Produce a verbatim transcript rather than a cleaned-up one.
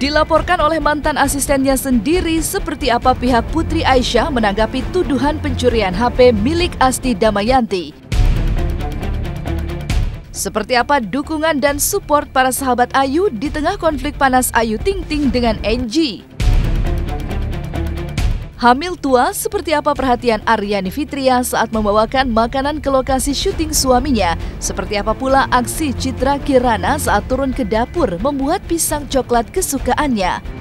Dilaporkan oleh mantan asistennya sendiri seperti apa pihak Putri Aisyah menanggapi tuduhan pencurian H P milik Asti Damayanti. Seperti apa dukungan dan support para sahabat Ayu di tengah konflik panas Ayu Ting Ting dengan N G? Hamil tua, seperti apa perhatian Aryani Fitriana saat membawakan makanan ke lokasi syuting suaminya? Seperti apa pula aksi Citra Kirana saat turun ke dapur membuat pisang coklat kesukaannya?